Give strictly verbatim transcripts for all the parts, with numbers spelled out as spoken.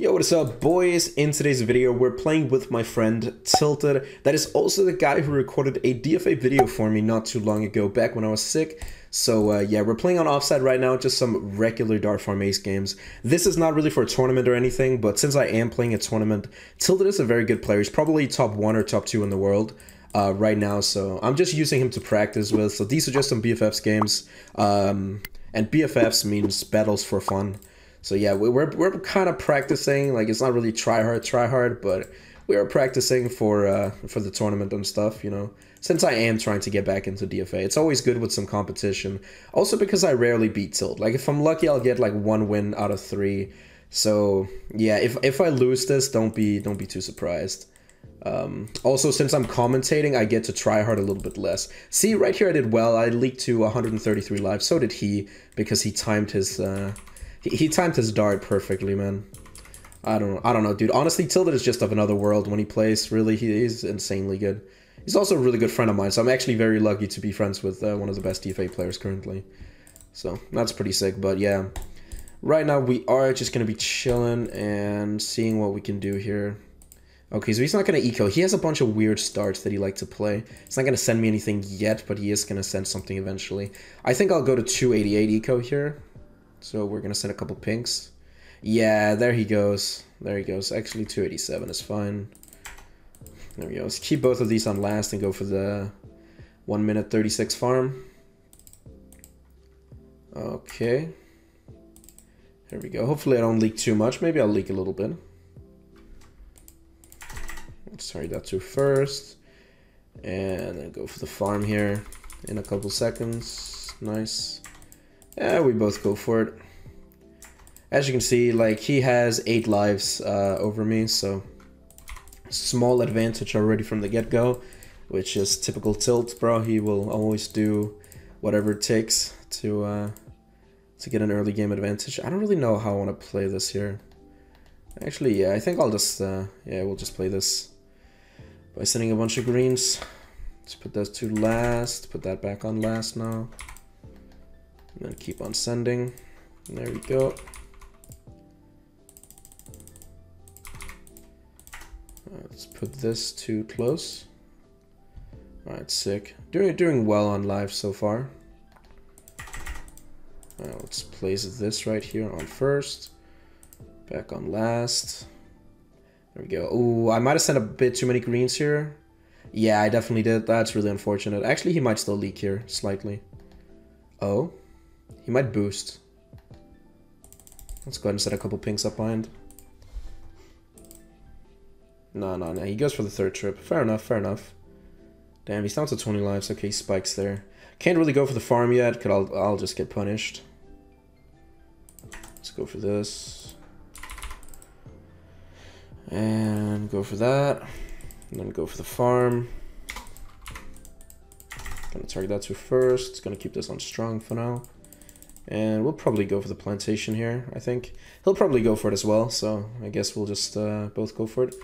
Yo, what is up, boys? In today's video, we're playing with my friend Tilted. That is also the guy who recorded a D F A video for me not too long ago, back when I was sick. So uh, yeah, we're playing on offside right now, just some regular Dart Farm Ace games. This is not really for a tournament or anything, but since I am playing a tournament, Tilted is a very good player. He's probably top one or top two in the world uh, right now, so I'm just using him to practice with. So these are just some B F Fs games, um, and B F Fs means battles for fun. So yeah, we're, we're kind of practicing, like it's not really try hard, try hard, but we are practicing for uh, for the tournament and stuff, you know, since I am trying to get back into D F A. It's always good with some competition, also because I rarely beat Tilt. Like if I'm lucky, I'll get like one win out of three. So yeah, if, if I lose this, don't be don't be too surprised. Um, also, since I'm commentating, I get to try hard a little bit less. See, right here I did well. I leaked to one hundred thirty-three lives, so did he, because he timed his... Uh, He timed his dart perfectly, man. I don't, I don't know, dude. Honestly, Tilted is just of another world when he plays. Really, he is insanely good. He's also a really good friend of mine, so I'm actually very lucky to be friends with uh, one of the best D F A players currently. So that's pretty sick. But yeah, right now we are just gonna be chilling and seeing what we can do here. Okay, so he's not gonna eco. He has a bunch of weird starts that he likes to play. He's not gonna send me anything yet, but he is gonna send something eventually. I think I'll go to two eighty-eight eco here. So we're gonna send a couple pinks. Yeah, there he goes. There he goes. Actually, two eighty-seven is fine. There we go. Let's keep both of these on last and go for the one minute thirty-six farm. Okay. Here we go. Hopefully I don't leak too much. Maybe I'll leak a little bit. Let's hurry that to first. And then go for the farm here in a couple seconds. Nice. Yeah, we both go for it. As you can see, like, he has eight lives uh, over me, so small advantage already from the get-go, which is typical Tilt, bro. He will always do whatever it takes to uh, to get an early game advantage. I don't really know how I want to play this here. Actually, yeah, I think I'll just uh, yeah, we'll just play this by sending a bunch of greens. Let's put those two last. Put that back on last now. And then keep on sending. There we go. Right, let's put this too close. All right, sick. Doing doing well on live so far. All right, let's place this right here on first. Back on last. There we go. Ooh, I might have sent a bit too many greens here. Yeah, I definitely did. That's really unfortunate. Actually, he might still leak here slightly. Oh. He might boost. Let's go ahead and set a couple pinks up behind. No, no, no. He goes for the third trip. Fair enough, fair enough. Damn, he's down to twenty lives. Okay, he spikes there. Can't really go for the farm yet, because I'll, I'll just get punished. Let's go for this. And go for that. And then go for the farm. Gonna target that to first. Gonna keep this on strong for now. And we'll probably go for the plantation here, I think. He'll probably go for it as well, so I guess we'll just uh, both go for it.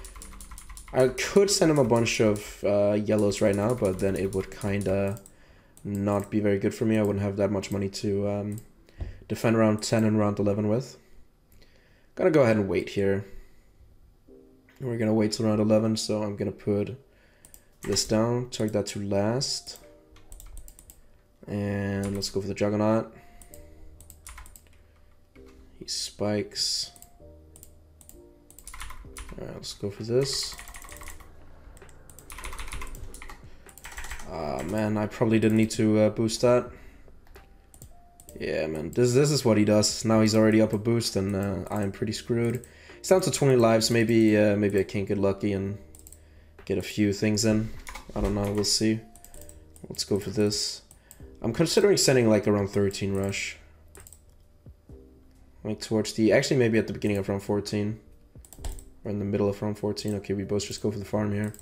I could send him a bunch of uh, yellows right now, but then it would kind of not be very good for me. I wouldn't have that much money to um, defend round ten and round eleven with. Gonna go ahead and wait here. We're gonna wait till round eleven, so I'm gonna put this down, target that to last. And let's go for the Juggernaut. He spikes. Alright, let's go for this. Ah, uh, man, I probably didn't need to uh, boost that. Yeah, man, this, this is what he does. Now he's already up a boost, and uh, I am pretty screwed. He's down to twenty lives. Maybe, uh, maybe I can't get lucky and get a few things in. I don't know, we'll see. Let's go for this. I'm considering sending like around thirteen rush. Like towards the, actually maybe at the beginning of round fourteen. Or in the middle of round fourteen. Okay, we both just go for the farm here.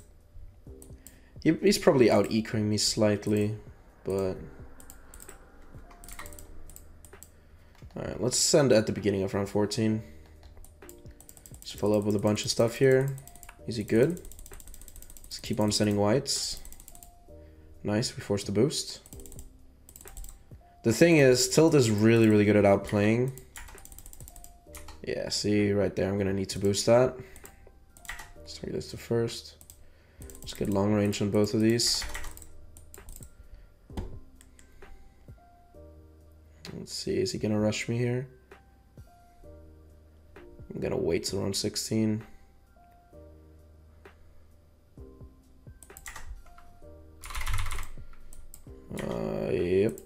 He, he's probably out-ecoing me slightly, but... Alright, let's send at the beginning of round fourteen. Just follow up with a bunch of stuff here. Is he good? Let's keep on sending whites. Nice, we forced the boost. The thing is, Tilt is really, really good at outplaying. Yeah, see right there, I'm gonna need to boost that. Let's take this to first. Let's get long range on both of these. Let's see, is he gonna rush me here? I'm gonna wait till around sixteen. Uh, yep.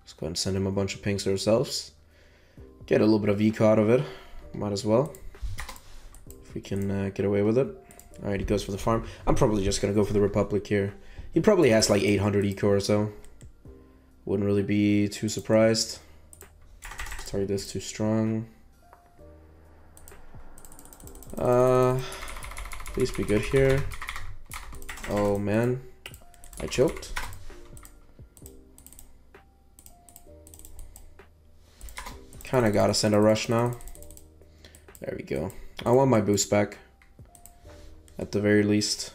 Let's go ahead and send him a bunch of pings ourselves. Get a little bit of eco out of it. Might as well, if we can uh, get away with it. All right, he goes for the farm. I'm probably just gonna go for the Republic here. He probably has like eight hundred eco or so. Wouldn't really be too surprised. Sorry, that's too strong. Uh, please be good here. Oh man, I choked. Kind of gotta send a rush now. There we go. I want my boost back, at the very least.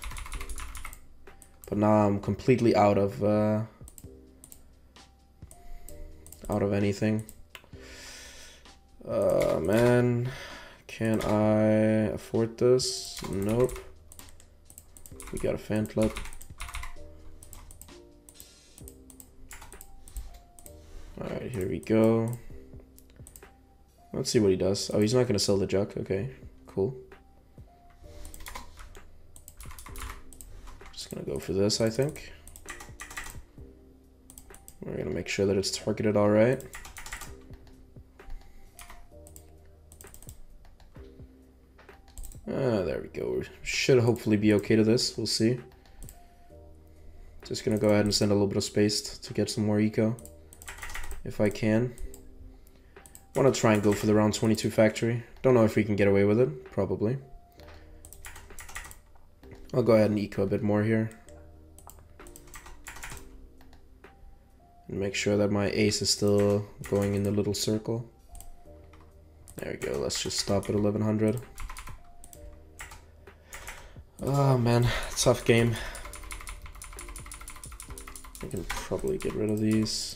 But now I'm completely out of uh, out of anything. Uh, man. Can I afford this? Nope. We got a fan club. Alright, here we go. Let's see what he does. Oh, he's not gonna sell the jug. Okay, cool. Just gonna go for this, I think. We're gonna make sure that it's targeted alright. Uh, there we go. We should hopefully be okay to this. We'll see. Just gonna go ahead and send a little bit of space to get some more eco, if I can. Wanna try and go for the round twenty-two factory. Don't know if we can get away with it. Probably. I'll go ahead and eco a bit more here. And make sure that my ace is still going in the little circle. There we go. Let's just stop at eleven hundred. Oh man, tough game. I can probably get rid of these.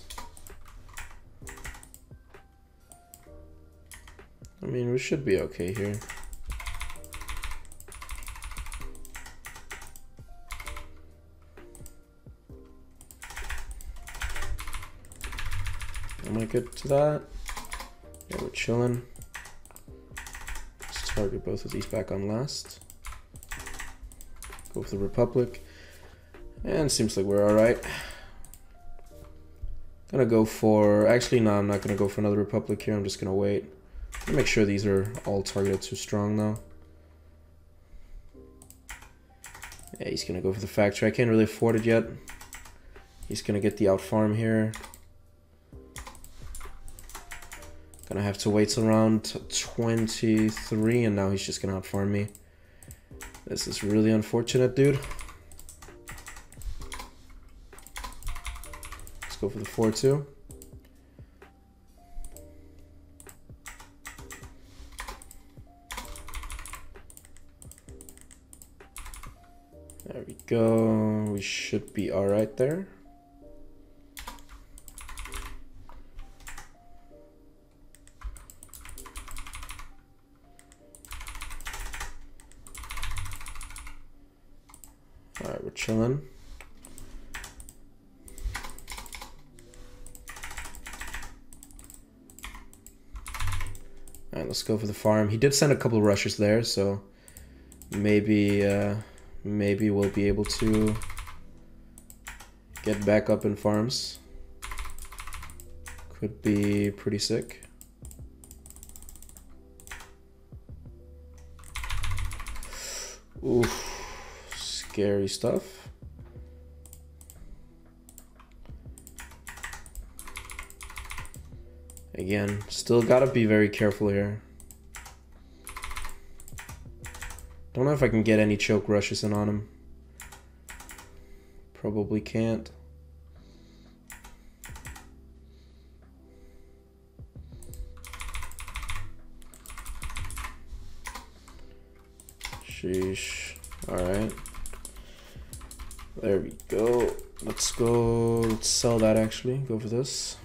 I mean, we should be okay here. Am I good to that? Yeah, we're chilling. Let's target both of these back on last. Go for the Republic, and seems like we're all right. Gonna go for, actually no, I'm not gonna go for another Republic here. I'm just gonna wait. Gonna make sure these are all targeted too strong though. Yeah, he's gonna go for the factory. I can't really afford it yet. He's gonna get the out farm here. Gonna have to wait till round twenty-three, and now he's just gonna out farm me. This is really unfortunate, dude. Let's go for the four two. There we go. We should be all right there. Chillin'. Alright, let's go for the farm. He did send a couple of rushers there, so maybe uh, maybe we'll be able to get back up in farms. Could be pretty sick. Oof. Scary stuff. Again, still gotta be very careful here. Don't know if I can get any choke rushes in on him. Probably can't. Sheesh. Alright. There we go. Let's go, let's sell that actually, go for this.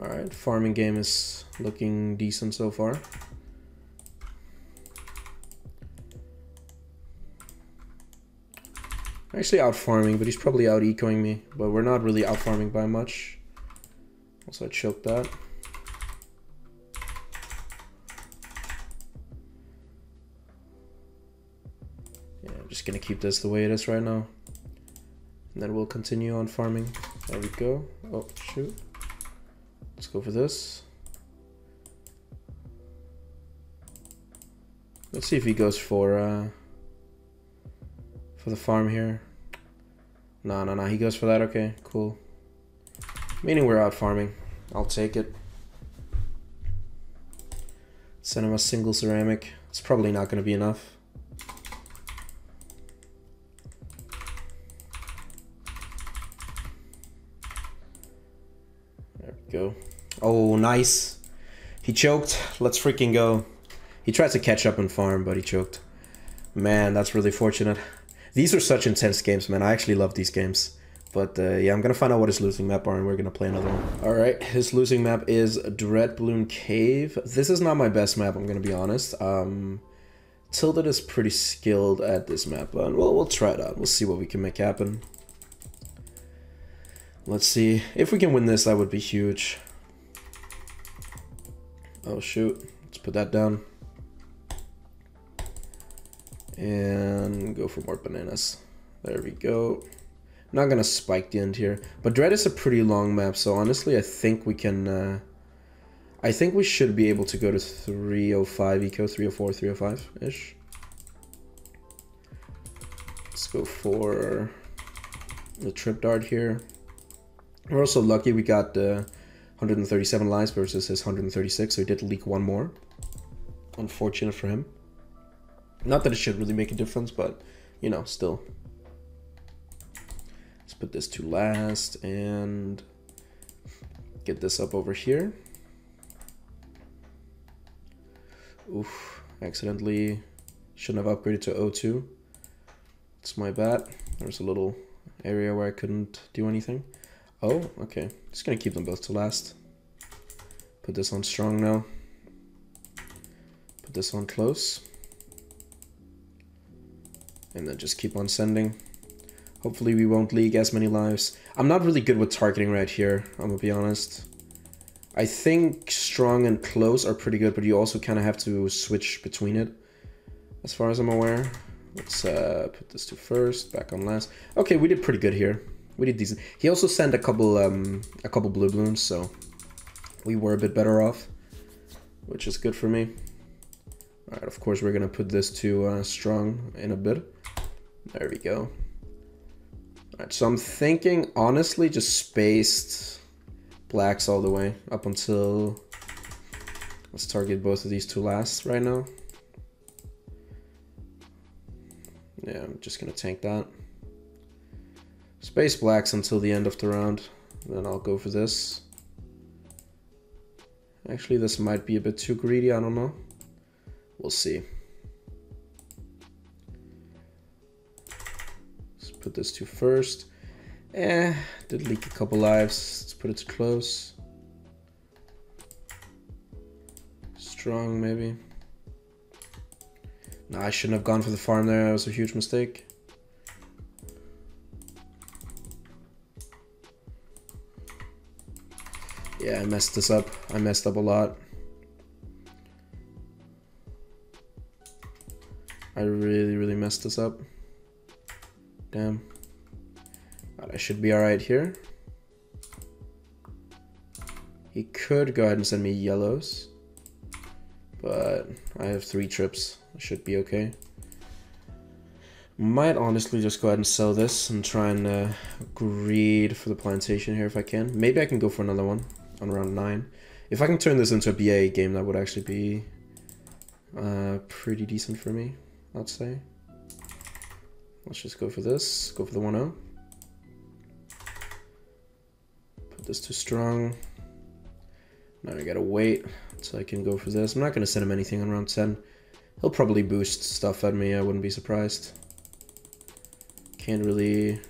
Alright, farming game is looking decent so far. I'm actually out farming, but he's probably out ecoing me, but we're not really out farming by much. Also I choked that. Yeah, I'm just gonna keep this the way it is right now. And then we'll continue on farming. There we go. Oh, shoot. Let's go for this. Let's see if he goes for uh, for the farm here. No, no, no, he goes for that. Okay, cool. Meaning we're out farming. I'll take it. Send him a single ceramic. It's probably not going to be enough. There we go. Oh, nice. He choked. Let's freaking go. He tried to catch up and farm, but he choked. Man, that's really fortunate. These are such intense games, man. I actually love these games. But uh, yeah, I'm going to find out what his losing map are and we're going to play another one. All right, his losing map is Dreadbloom Cave. This is not my best map, I'm going to be honest. Um, Tilted is pretty skilled at this map, but we'll, we'll try it out. We'll see what we can make happen. Let's see. If we can win this, that would be huge. Oh, shoot. Let's put that down. And go for more bananas. There we go. I'm not gonna spike the end here, but Dread is a pretty long map, so honestly I think we can uh, I think we should be able to go to three oh five eco, three oh four, three oh five ish. Let's go for the trip dart here. We're also lucky we got uh, one hundred thirty-seven lives versus his one hundred thirty-six, so he did leak one more. Unfortunate for him. Not that it should really make a difference, but you know, still. Let's put this to last and get this up over here. Oof, accidentally shouldn't have upgraded to O two. It's my bad. There's a little area where I couldn't do anything. Oh, okay. Just gonna keep them both to last. Put this on strong now. Put this on close. And then just keep on sending. Hopefully we won't leak as many lives. I'm not really good with targeting right here, I'm gonna be honest. I think strong and close are pretty good, but you also kind of have to switch between it, as far as I'm aware. Let's uh, put this to first, back on last. Okay, we did pretty good here. We did decent. He also sent a couple, um, a couple blue balloons, so we were a bit better off, which is good for me. All right, of course we're gonna put this to uh, strong in a bit. There we go. Alright, so I'm thinking, honestly, just spaced blacks all the way up until... Let's target both of these two last right now. Yeah, I'm just going to tank that. Space blacks until the end of the round. Then I'll go for this. Actually, this might be a bit too greedy, I don't know. We'll see. Put this to first. Eh, did leak a couple lives. Let's put it to close. Strong, maybe. Nah, I shouldn't have gone for the farm there. That was a huge mistake. Yeah, I messed this up. I messed up a lot. I really, really messed this up. Damn. But I should be alright here. He could go ahead and send me yellows. But I have three trips. I should be okay. Might honestly just go ahead and sell this and try and uh, greed for the plantation here if I can. Maybe I can go for another one on round nine. If I can turn this into a B A game, that would actually be uh, pretty decent for me, I'd say. Let's just go for this, go for the one oh. Put this too strong. Now I gotta wait until I can go for this. I'm not gonna send him anything on round ten. He'll probably boost stuff at me, I wouldn't be surprised. Can't really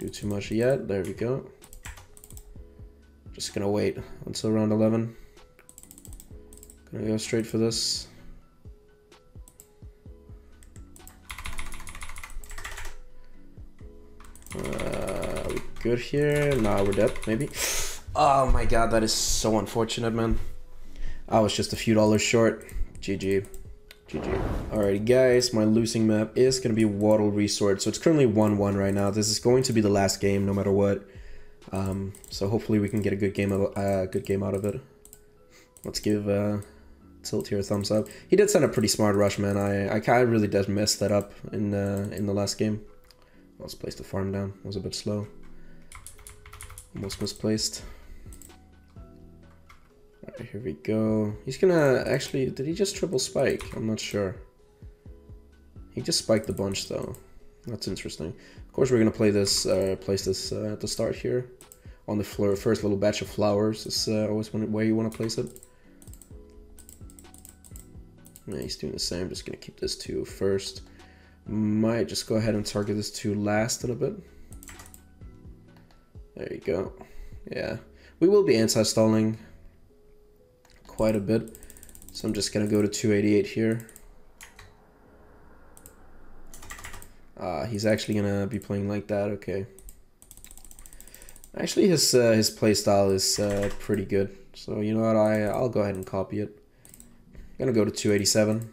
do too much yet. There we go. Just gonna wait until round eleven. Gonna go straight for this. Uh, we good here? Nah, we're dead, maybe. Oh my god, that is so unfortunate, man. I was just a few dollars short. G G. G G. Alrighty, guys, my losing map is going to be Waddle Resort. So it's currently one one right now. This is going to be the last game, no matter what. Um, so hopefully we can get a good game, of, uh, good game out of it. Let's give uh, Tilt here a thumbs up. He did send a pretty smart rush, man. I I, I really did mess that up in uh, in the last game. Let's place the farm down. It was a bit slow. Almost misplaced. Alright, here we go. He's gonna actually, did he just triple spike? I'm not sure. He just spiked the bunch though. That's interesting. Of course, we're gonna play this, uh, place this uh, at the start here, on the floor. First little batch of flowers is uh, always one where you want to place it. Yeah, he's doing the same. Just gonna keep this two first. Might just go ahead and target this two last in a bit. There you go. Yeah, we will be anti-stalling quite a bit, so I'm just gonna go to two eighty-eight here. Ah, uh, he's actually gonna be playing like that. Okay. Actually, his uh, his play style is uh, pretty good. So you know what, I I'll go ahead and copy it. I'm gonna go to two eighty-seven,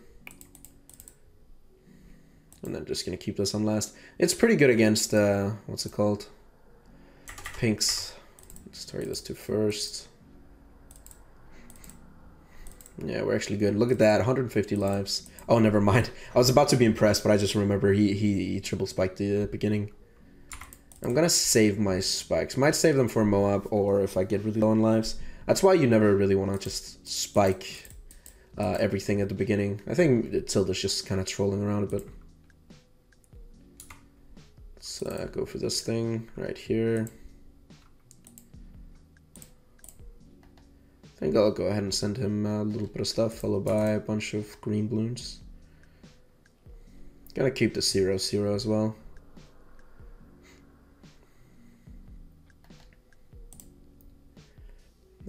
and then just gonna keep this on last. It's pretty good against uh, what's it called? Pinks. Let's target this to first. Yeah, we're actually good. Look at that, one hundred fifty lives. Oh, never mind. I was about to be impressed, but I just remember he he, he triple spiked the uh, beginning. I'm gonna save my spikes. Might save them for Moab, or if I get really low on lives. That's why you never really want to just spike uh, everything at the beginning. I think Tilda's just kind of trolling around a bit. Let's uh, go for this thing right here. I think I'll go ahead and send him a little bit of stuff, followed by a bunch of green balloons. Gotta keep the zero zero as well.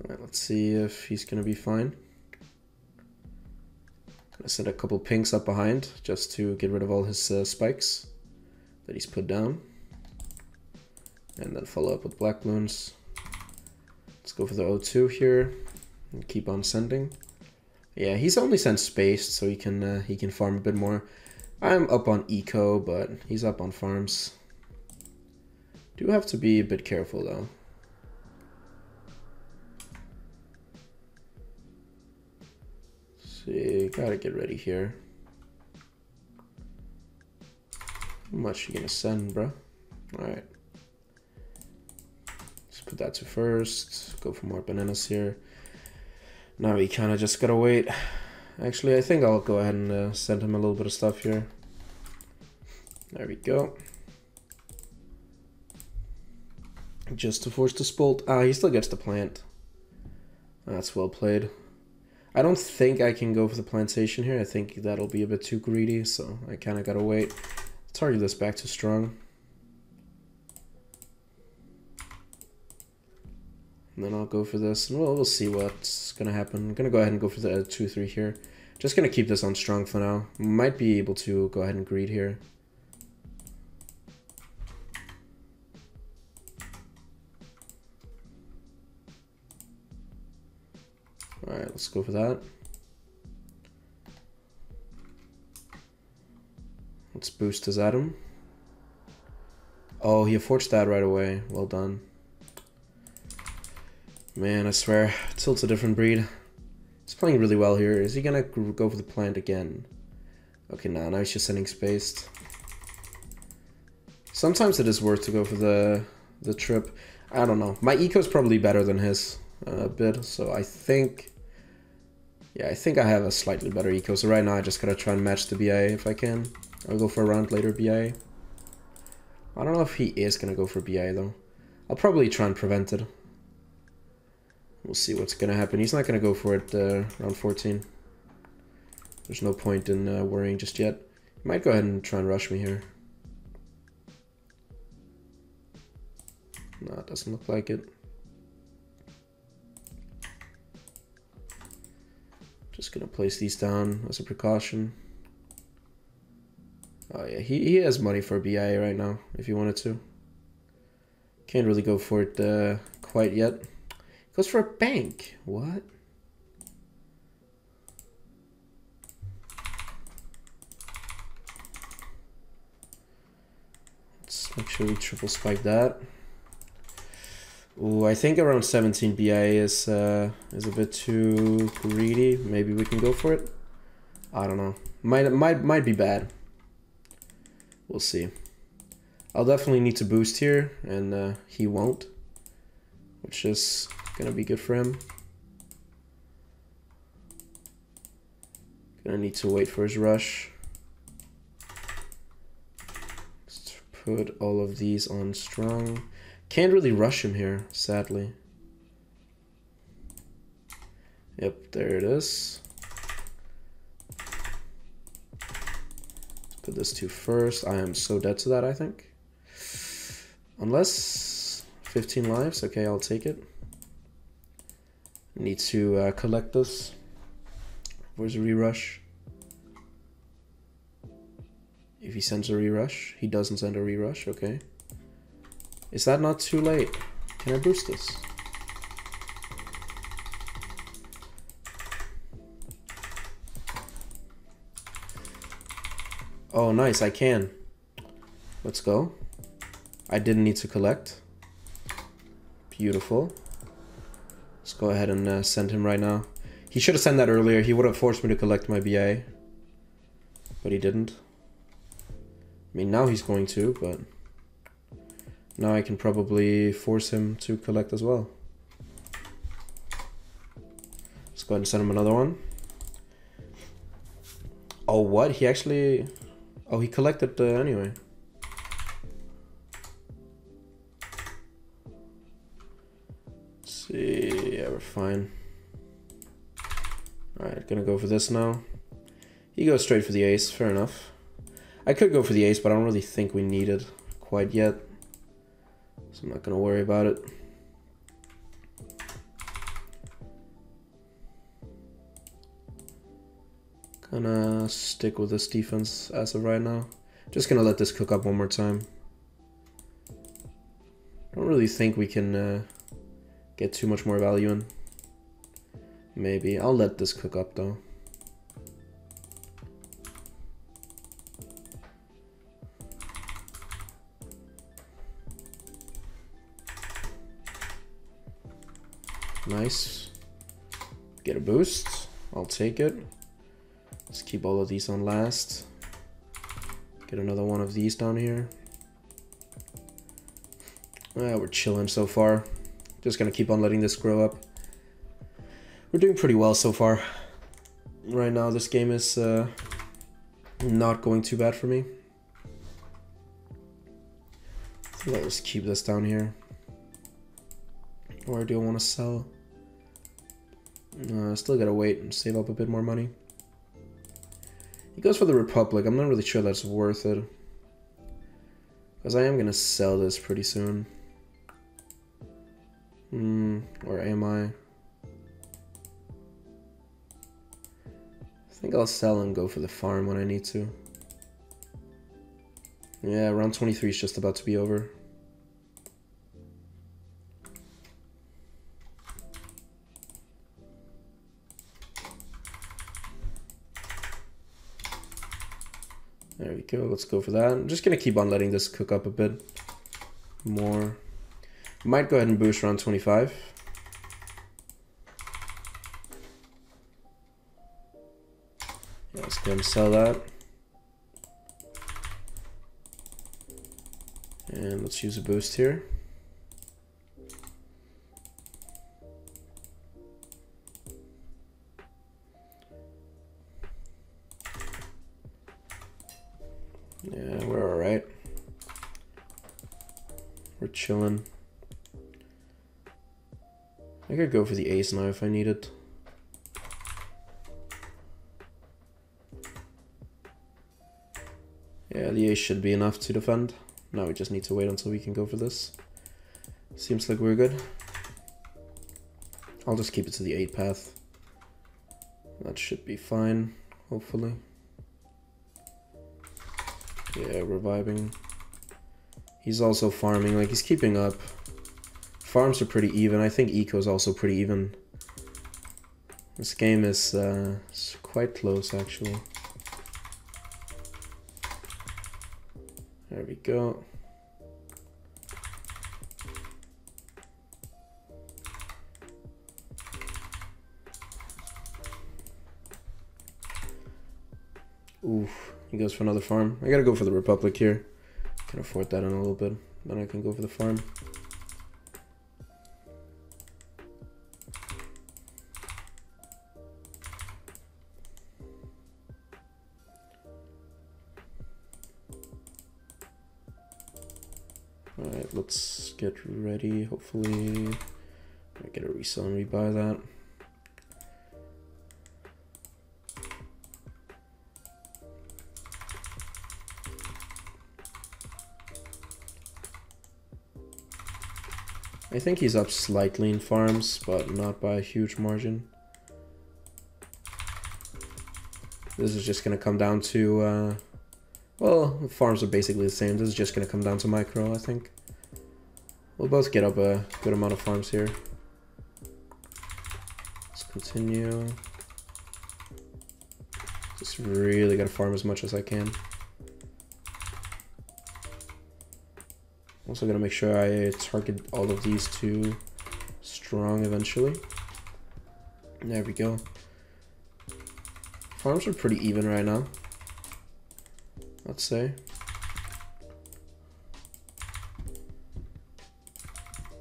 Alright, let's see if he's gonna be fine. Gonna send a couple pinks up behind, just to get rid of all his uh, spikes that he's put down. And then follow up with black balloons. Let's go for the O two here. And keep on sending. Yeah, he's only sent space, so he can uh, he can farm a bit more. I'm up on eco, but he's up on farms. Do have to be a bit careful though. Let's see, gotta get ready here. How much you gonna send, bro? All right. Let's put that to first. Go for more bananas here. Now we kind of just gotta wait. Actually, I think I'll go ahead and uh, send him a little bit of stuff here. There we go. Just to force the bolt. Ah, he still gets the plant. That's well played. I don't think I can go for the plantation here. I think that'll be a bit too greedy, so I kind of gotta wait. Target this back to strong. And then I'll go for this, and we'll, we'll see what's gonna happen. I'm gonna go ahead and go for the two three here. Just gonna keep this on strong for now. Might be able to go ahead and greed here. Alright, let's go for that. Let's boost his atom. Oh, he forged that right away. Well done. Man, I swear, Tilt's a different breed. He's playing really well here. Is he gonna go for the plant again? Okay, nah, now he's just sending spaced. Sometimes it is worth to go for the the trip. I don't know. My eco's probably better than his uh, bid, so I think... Yeah, I think I have a slightly better eco, so right now I just gotta try and match the B I A if I can. I'll go for a round later B I A. I don't know if he is gonna go for B I A though. I'll probably try and prevent it. We'll see what's going to happen. He's not going to go for it uh, round fourteen. There's no point in uh, worrying just yet. He might go ahead and try and rush me here. No, it doesn't look like it. Just gonna place these down as a precaution. Oh yeah, he, he has money for B I A right now, if he wanted to. Can't really go for it uh, quite yet. Goes for a bank, what? Let's make sure we triple spike that. Ooh, I think around seventeen B I A is, uh, is a bit too greedy. Maybe we can go for it. I don't know. Might, might, might be bad. We'll see. I'll definitely need to boost here, and uh, he won't, which is gonna be good for him. Gonna need to wait for his rush. Let's put all of these on strong. Can't really rush him here, sadly. Yep, there it is. Let's put this two first. I am so dead to that, I think. Unless fifteen lives. Okay, I'll take it. Need to uh, collect this. Where's the rerush? If he sends a rerush, he doesn't send a rerush. Okay. Is that not too late? Can I boost this? Oh, nice, I can. Let's go. I didn't need to collect. Beautiful. Let's go ahead and uh, send him right now. He should have sent that earlier. He would have forced me to collect my B I A. But he didn't. I mean, now he's going to, but... now I can probably force him to collect as well. Let's go ahead and send him another one. Oh, what? He actually... oh, he collected uh, anyway. Let's see... yeah, we're fine. Alright, gonna go for this now. He goes straight for the ace, fair enough. I could go for the ace, but I don't really think we need it quite yet. So I'm not gonna worry about it. Gonna stick with this defense as of right now. Just gonna let this cook up one more time. Don't really think we can uh, get too much more value in. Maybe. I'll let this cook up though. Nice. Get a boost. I'll take it. Let's keep all of these on last. Get another one of these down here. Ah, we're chilling so far. Just gonna keep on letting this grow up. We're doing pretty well so far. Right now, this game is uh, not going too bad for me. So let's just keep this down here. Or do I want to sell? Uh, still gotta wait and save up a bit more money. He goes for the Republic. I'm not really sure that's worth it. Because I am gonna sell this pretty soon. Hmm, or am I? I think I'll sell and go for the farm when I need to. Yeah, round twenty-three is just about to be over. There we go, let's go for that. I'm just gonna keep on letting this cook up a bit more. Might go ahead and boost round twenty-five. Yeah, let's go ahead and sell that. And let's use a boost here. Yeah, we're alright. We're chilling. I could go for the ace now if I need it. Yeah, the ace should be enough to defend. Now we just need to wait until we can go for this. Seems like we're good. I'll just keep it to the eight path. That should be fine, hopefully. Yeah, reviving. He's also farming, like he's keeping up. Farms are pretty even. I think eco is also pretty even. This game is uh, quite close, actually. There we go. Oof, he goes for another farm. I gotta go for the Republic here. Can afford that in a little bit. Then I can go for the farm. Alright, let's get ready, hopefully. I get a resell and rebuy that. I think he's up slightly in farms, but not by a huge margin. This is just gonna come down to, uh, well, farms are basically the same. This is just gonna come down to micro, I think. We'll both get up a good amount of farms here. Let's continue. Just really gotta farm as much as I can. Also gonna make sure I target all of these two strong eventually. There we go. Farms are pretty even right now, let's say.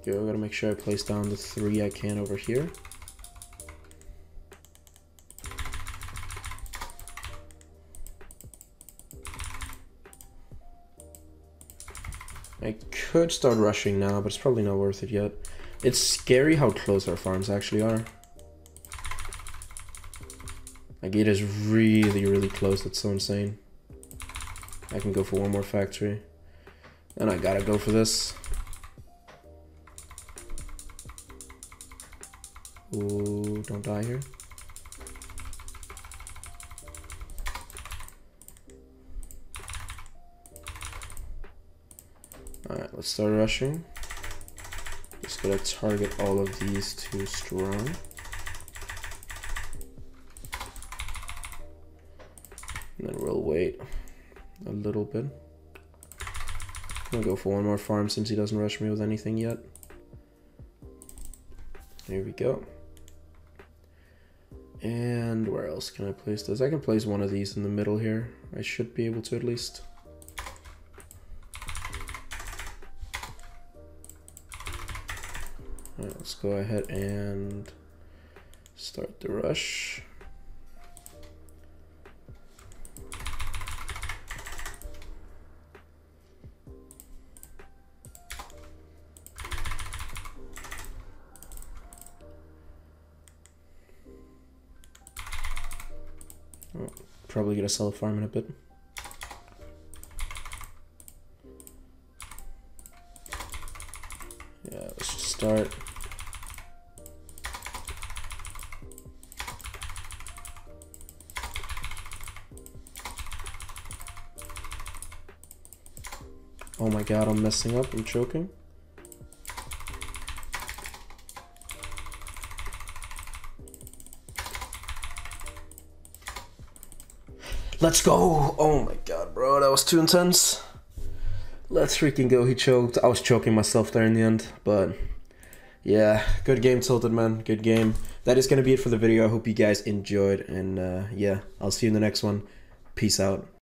Yo, I gotta make sure I place down the three I can over here. I could start rushing now, but it's probably not worth it yet. It's scary how close our farms actually are. Like, it is really, really close. That's so insane. I can go for one more factory. And I gotta go for this. Ooh, don't die here. Alright, let's start rushing. Just gotta target all of these two strong. And then we'll wait a little bit. I'm gonna go for one more farm since he doesn't rush me with anything yet. There we go. And where else can I place this? I can place one of these in the middle here. I should be able to at least. Alright, let's go ahead and start the rush. Oh, probably gonna sell a farm in a bit. Yeah, let's just start. Oh my god, I'm messing up, I'm choking. Let's go! Oh my god, bro, that was too intense. Let's freaking go, he choked. I was choking myself there in the end, but yeah, good game, Tilted, man, good game. That is gonna be it for the video. I hope you guys enjoyed, and uh, yeah, I'll see you in the next one. Peace out.